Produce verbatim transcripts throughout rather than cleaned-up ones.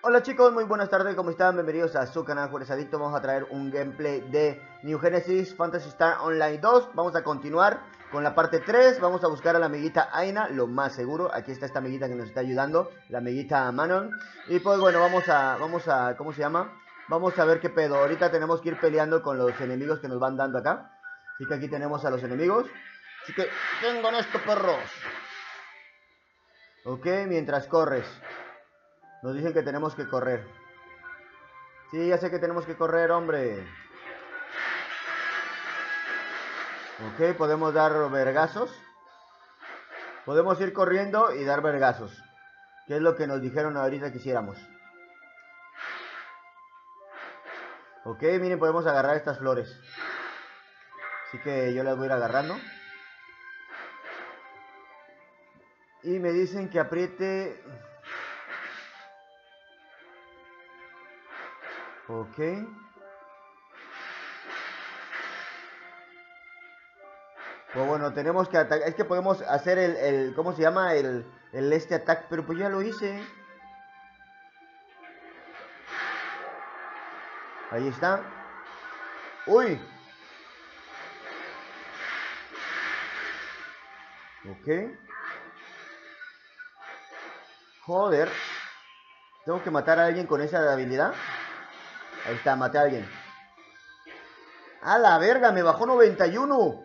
Hola chicos, muy buenas tardes, ¿cómo están? Bienvenidos a su canal Jueves Adicto. Vamos a traer un gameplay de New Genesis Fantasy Star Online dos. Vamos a continuar con la parte tres, vamos a buscar a la amiguita Aina, lo más seguro. Aquí está esta amiguita que nos está ayudando, la amiguita Manon. Y pues bueno, vamos a, vamos a, ¿cómo se llama? Vamos a ver qué pedo. Ahorita tenemos que ir peleando con los enemigos que nos van dando acá. Así que aquí tenemos a los enemigos. Así que, tengan esto, perros. Ok, mientras corres. Nos dicen que tenemos que correr. Sí, ya sé que tenemos que correr, hombre. Ok, podemos dar vergazos. Podemos ir corriendo y dar vergazos, que es lo que nos dijeron ahorita que hiciéramos. Ok, miren, podemos agarrar estas flores. Así que yo las voy a ir agarrando. Y me dicen que apriete... Ok. Pues bueno, tenemos que atacar. Es que podemos hacer el, el ¿cómo se llama? El, el este ataque. Pero pues ya lo hice. Ahí está. ¡Uy! Ok. Joder. Tengo que matar a alguien con esa habilidad. Ahí está, maté a alguien. ¡A la verga! Me bajó noventa y uno.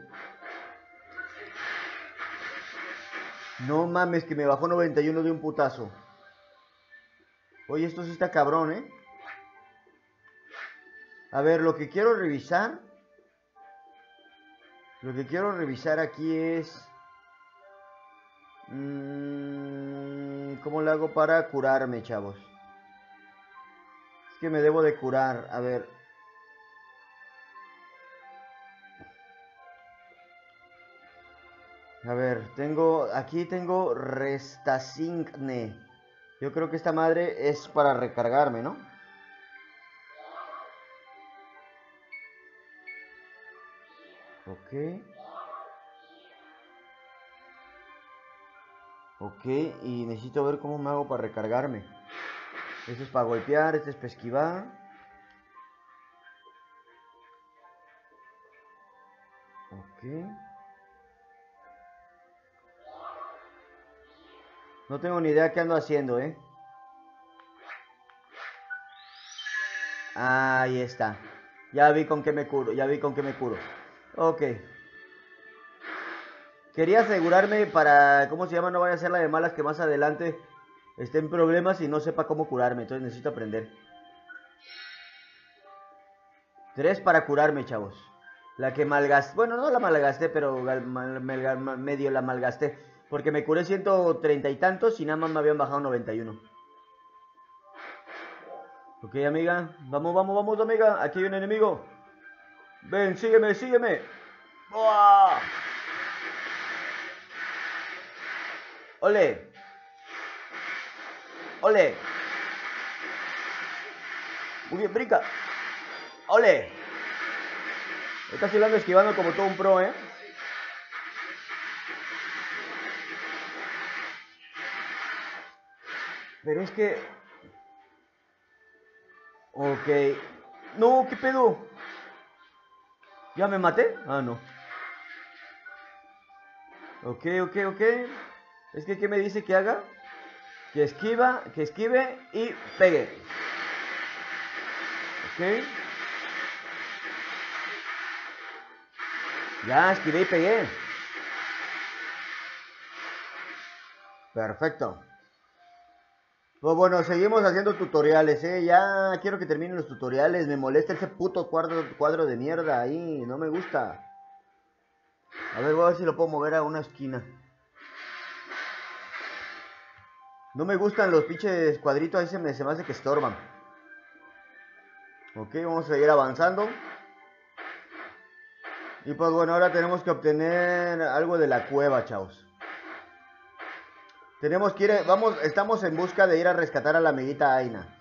No mames, que me bajó noventa y uno de un putazo. Oye, esto sí está cabrón, ¿eh? A ver, lo que quiero revisar... Lo que quiero revisar aquí es... ¿Cómo le hago para curarme, chavos? Que me debo de curar, a ver. A ver, tengo, aquí tengo Restasincne. Yo creo que esta madre es para recargarme, ¿no? Ok. Ok, y necesito ver cómo me hago para recargarme. Este es para golpear, este es para esquivar. Ok. No tengo ni idea qué ando haciendo, eh. Ahí está. Ya vi con qué me curo, ya vi con qué me curo. Ok. Quería asegurarme para... ¿Cómo se llama? No vaya a ser la de malas que más adelante... esté en problemas y no sepa cómo curarme. Entonces necesito aprender. Tres para curarme, chavos. La que malgasté. Bueno, no la malgasté, pero mal, mal, mal, medio la malgasté. Porque me curé ciento treinta y tantos y nada más me habían bajado noventa y uno. Ok, amiga. Vamos, vamos, vamos, amiga. Aquí hay un enemigo. Ven, sígueme, sígueme. ¡Buah! ¡Ole! ¡Ole! Muy bien, brinca. ¡Ole! Está silbando, esquivando como todo un pro, ¿eh? Pero es que... Ok. ¡No! ¿Qué pedo? ¿Ya me maté? Ah, no. Ok, ok, ok. Es que ¿qué me dice que haga? Que esquiva, que esquive y pegue. Ok. Ya, esquivé y pegué. Perfecto. Pues bueno, seguimos haciendo tutoriales, eh. Ya quiero que terminen los tutoriales. Me molesta ese puto cuadro, cuadro de mierda ahí. No me gusta. A ver, voy a ver si lo puedo mover a una esquina. No me gustan los pinches cuadritos, ahí se me, se me hace que estorban. Ok, vamos a seguir avanzando. Y pues bueno, ahora tenemos que obtener algo de la cueva, chavos. Tenemos que ir, vamos, estamos en busca de ir a rescatar a la amiguita Aina.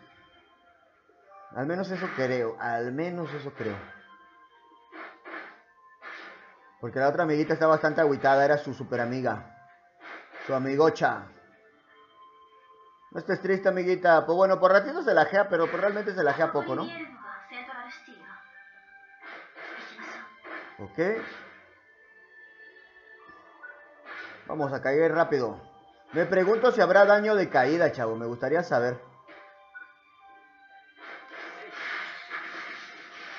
Al menos eso creo, al menos eso creo. Porque la otra amiguita está bastante agüitada, era su super amiga. Su amigocha. No estés triste, amiguita. Pues bueno, por ratito se lajea, pero pues realmente se lajea poco, ¿no? Ok. Vamos a caer rápido. Me pregunto si habrá daño de caída, chavo. Me gustaría saber.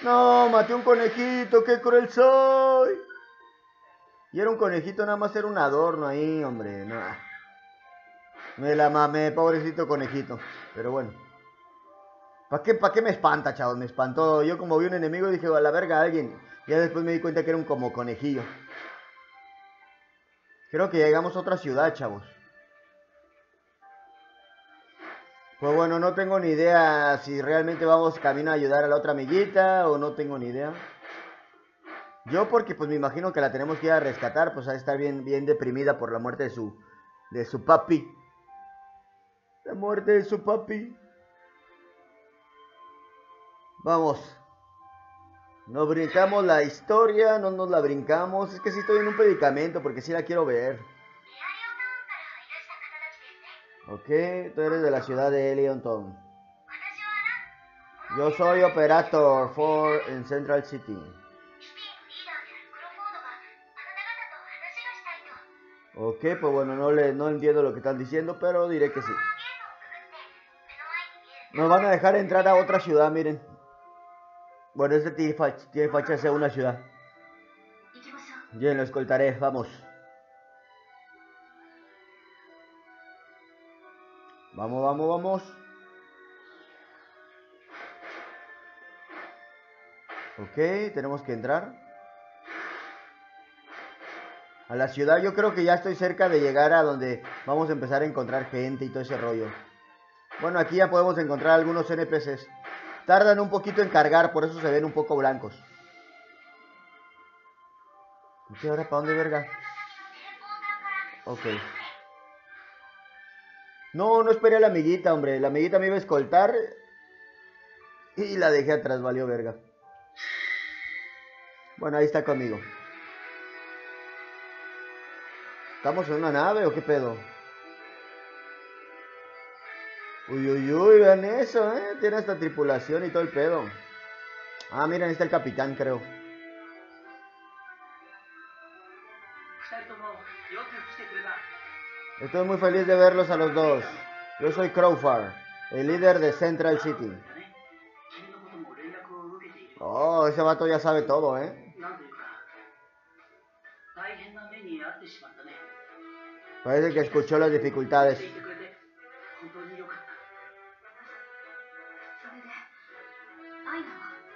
No, maté un conejito. ¡Qué cruel soy! Y era un conejito, nada más era un adorno ahí, hombre. Nada. Me la mamé, pobrecito conejito. Pero bueno. ¿Para qué, para qué me espanta, chavos? Me espantó. Yo como vi un enemigo dije, a la verga, alguien. Ya después me di cuenta que era un como conejillo. Creo que llegamos a otra ciudad, chavos. Pues bueno, no tengo ni idea si realmente vamos camino a ayudar a la otra amiguita o no tengo ni idea. Yo porque pues me imagino que la tenemos que ir a rescatar, pues a estar bien, bien deprimida por la muerte de su, de su papi. La muerte de su papi. Vamos. Nos brincamos la historia, no nos la brincamos. Es que sí estoy en un predicamento porque sí la quiero ver. Ok, tú eres de la ciudad de Elliotton. Yo soy Operator cuatro en Central City. Ok, pues bueno, no, le, no entiendo lo que están diciendo, pero diré que sí. Nos van a dejar entrar a otra ciudad, miren. Bueno, este tiene facha, tiene facha hacia una ciudad. Bien, lo escoltaré, vamos. Vamos, vamos, vamos. Ok, tenemos que entrar a la ciudad. Yo creo que ya estoy cerca de llegar a donde vamos a empezar a encontrar gente y todo ese rollo. Bueno, aquí ya podemos encontrar algunos N P Cs. Tardan un poquito en cargar, por eso se ven un poco blancos. ¿Y ahora para dónde, verga? Ok. No, no esperé a la amiguita, hombre. La amiguita me iba a escoltar y la dejé atrás, valió verga. Bueno, ahí está conmigo. ¿Estamos en una nave o qué pedo? Uy, uy, uy, vean eso, eh. Tiene hasta tripulación y todo el pedo. Ah, miren, ahí está el capitán, creo. Estoy muy feliz de verlos a los dos. Yo soy Crowfow, el líder de Central City. Oh, ese vato ya sabe todo, eh. Parece que escuchó las dificultades.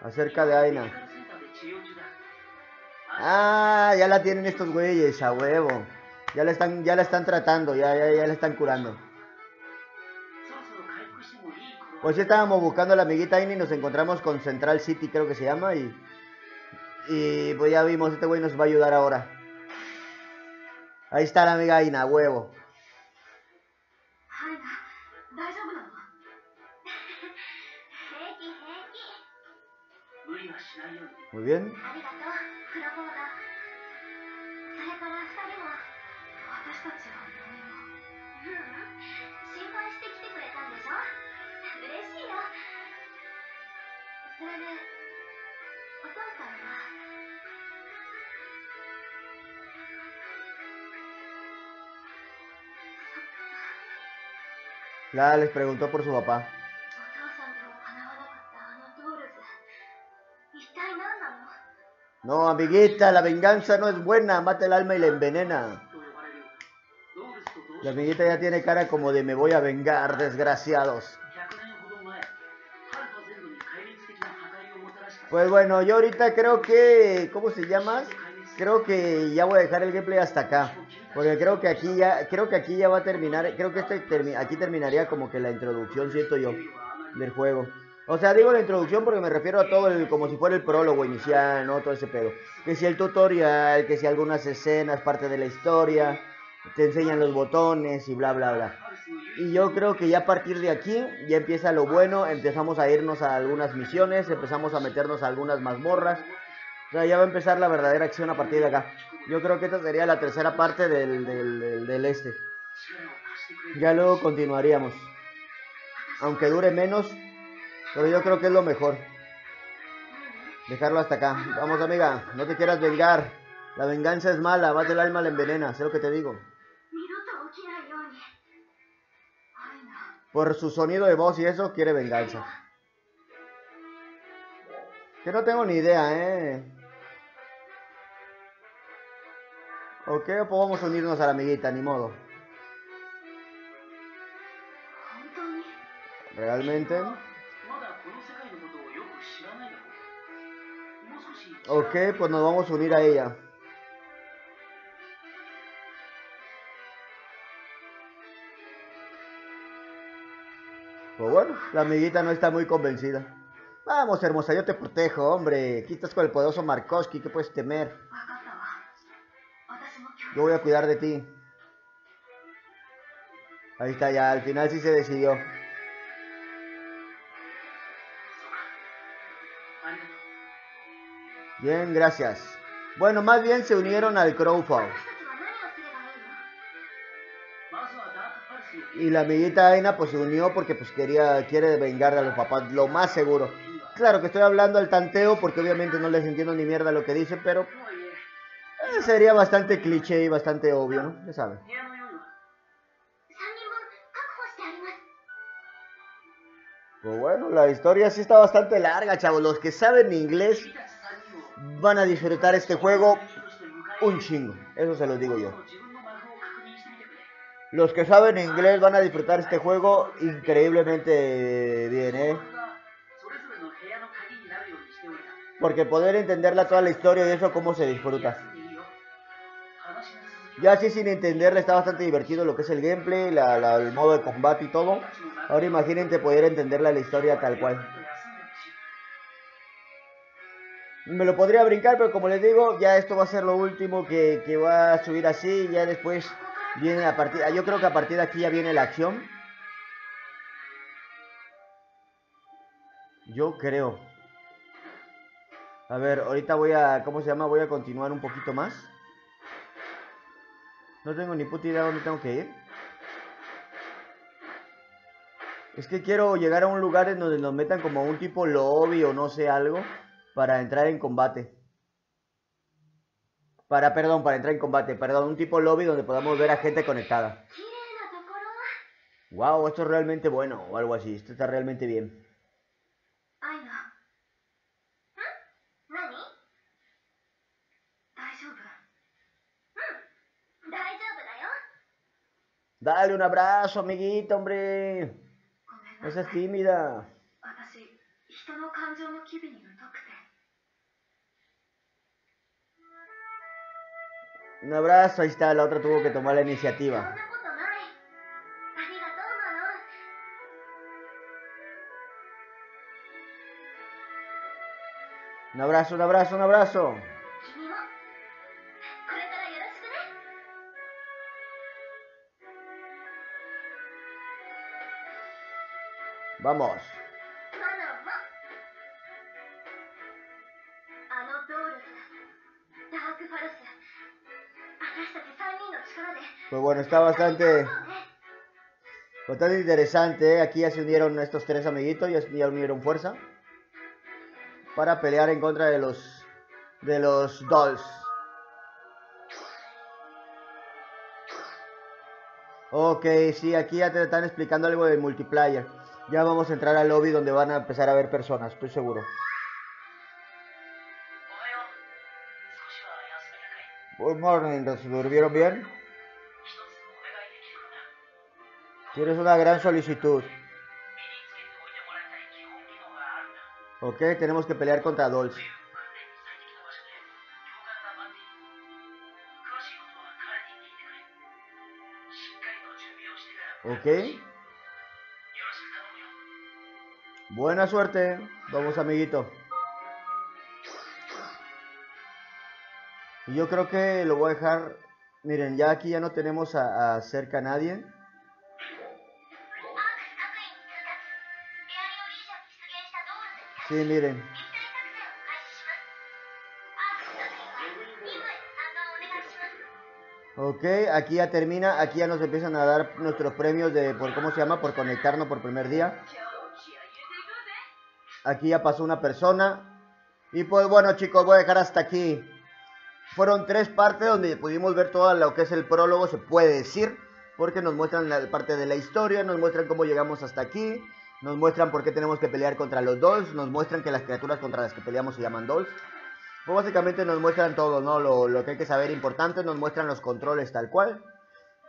Acerca de Aina. Ah, ya la tienen estos güeyes, a huevo. Ya la están, ya la están tratando, ya, ya, ya la están curando. Pues sí estábamos buscando a la amiguita Aina y nos encontramos con Central City, creo que se llama. Y, y pues ya vimos, este güey nos va a ayudar ahora. Ahí está la amiga Aina, a huevo. Muy bien. Claro, les preguntó por su papá. No, amiguita, la venganza no es buena, mata el alma y la envenena. La amiguita ya tiene cara como de me voy a vengar, desgraciados. Pues bueno, yo ahorita creo que... ¿Cómo se llama? Creo que ya voy a dejar el gameplay hasta acá. Porque creo que aquí ya, creo que aquí ya va a terminar. Creo que este termi aquí terminaría como que la introducción, siento yo, del juego. O sea, digo la introducción porque me refiero a todo el, como si fuera el prólogo inicial, ¿no? Todo ese pedo. Que si el tutorial, que si algunas escenas, parte de la historia, te enseñan los botones y bla, bla, bla. Y yo creo que ya a partir de aquí ya empieza lo bueno, empezamos a irnos a algunas misiones, empezamos a meternos a algunas mazmorras. O sea, ya va a empezar la verdadera acción a partir de acá. Yo creo que esta sería la tercera parte del, del, del, del este. Ya luego continuaríamos. aunque dure menos, pero yo creo que es lo mejor. Dejarlo hasta acá. Vamos, amiga, no te quieras vengar. La venganza es mala, vas del alma, la envenena, sé lo que te digo. Por su sonido de voz y eso, quiere venganza. Que no tengo ni idea, eh. Ok, pues vamos a unirnos a la amiguita, ni modo. Realmente. Ok, pues nos vamos a unir a ella. Pues bueno, la amiguita no está muy convencida. Vamos, hermosa, yo te protejo, hombre. Aquí estás con el poderoso Markowski, ¿qué puedes temer? Yo voy a cuidar de ti. Ahí está, ya, al final sí se decidió. Bien, gracias. Bueno, más bien se unieron al Crowfow. Y la amiguita Aina pues se unió porque pues quería, quiere vengar a los papás, lo más seguro. Claro que estoy hablando al tanteo porque obviamente no les entiendo ni mierda lo que dicen, pero... sería bastante cliché y bastante obvio, ¿no? Ya saben. Pues bueno, la historia sí está bastante larga, chavos. Los que saben inglés van a disfrutar este juego un chingo. Eso se los digo yo. Los que saben inglés van a disfrutar este juego increíblemente bien, ¿eh? Porque poder entenderla toda la historia y eso, cómo se disfruta. Ya así sin entenderla está bastante divertido lo que es el gameplay, la, la, el modo de combate y todo. Ahora imagínense poder entenderla la historia tal cual. Me lo podría brincar, pero como les digo, ya esto va a ser lo último que, que va a subir así. Ya después viene la partida. Yo creo que a partir de aquí ya viene la acción. Yo creo. A ver, ahorita voy a... ¿Cómo se llama? Voy a continuar un poquito más. No tengo ni puta idea dónde tengo que ir. Es que quiero llegar a un lugar en donde nos metan como un tipo lobby o no sé, algo. Para entrar en combate. Para, perdón, para entrar en combate. Perdón, un tipo lobby donde podamos ver a gente conectada. Wow, esto es realmente bueno o algo así. Esto está realmente bien. Dale un abrazo, amiguita, hombre. No seas tímida. Un abrazo, ahí está, la otra tuvo que tomar la iniciativa. Un abrazo, un abrazo, un abrazo. Vamos. Pues bueno, está bastante, bastante interesante, ¿eh? Aquí ya se unieron estos tres amiguitos, ya, ya unieron fuerza para pelear en contra de los de los Dolls. Ok, sí, aquí ya te están explicando algo del multiplayer. Ya vamos a entrar al lobby donde van a empezar a ver personas, estoy seguro. Good morning, ¿se durmieron bien? Tienes una gran solicitud. Ok, tenemos que pelear contra Dolls. Ok. Buena suerte. Vamos, amiguito. Y yo creo que lo voy a dejar. Miren, ya aquí ya no tenemos a, a cerca a nadie. Sí, miren. Ok, aquí ya termina, aquí ya nos empiezan a dar nuestros premios de por cómo se llama, por conectarnos por primer día. Aquí ya pasó una persona. Y pues bueno, chicos, voy a dejar hasta aquí. Fueron tres partes donde pudimos ver todo lo que es el prólogo, se puede decir, porque nos muestran la parte de la historia, nos muestran cómo llegamos hasta aquí, nos muestran por qué tenemos que pelear contra los Dolls, nos muestran que las criaturas contra las que peleamos se llaman Dolls. Pues básicamente nos muestran todo, ¿no? Lo, lo que hay que saber importante, nos muestran los controles tal cual.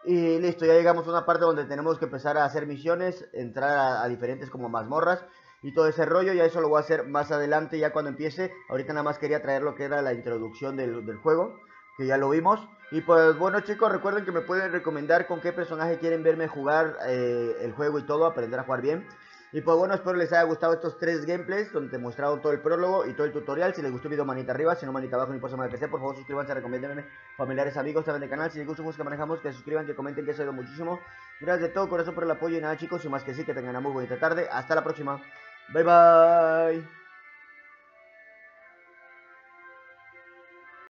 Y listo, ya llegamos a una parte donde tenemos que empezar a hacer misiones, entrar a, a diferentes como mazmorras y todo ese rollo. Ya eso lo voy a hacer más adelante, ya cuando empiece. Ahorita nada más quería traer lo que era la introducción del, del juego, que ya lo vimos. Y pues bueno, chicos, recuerden que me pueden recomendar con qué personaje quieren verme jugar eh, el juego y todo, aprender a jugar bien. Y pues bueno, espero les haya gustado estos tres gameplays donde te he mostrado todo el prólogo y todo el tutorial. Si les gustó el video, manita arriba, si no, manita abajo, no importa más de P C. Por favor, suscríbanse, recomiéndenme, familiares, amigos, saben del canal. Si les gusta música que manejamos, que suscriban, que comenten, que eso ayuda muchísimo. Gracias de todo corazón por el apoyo y nada, chicos, y más que sí, que tengan una muy bonita tarde. Hasta la próxima. Bye, bye.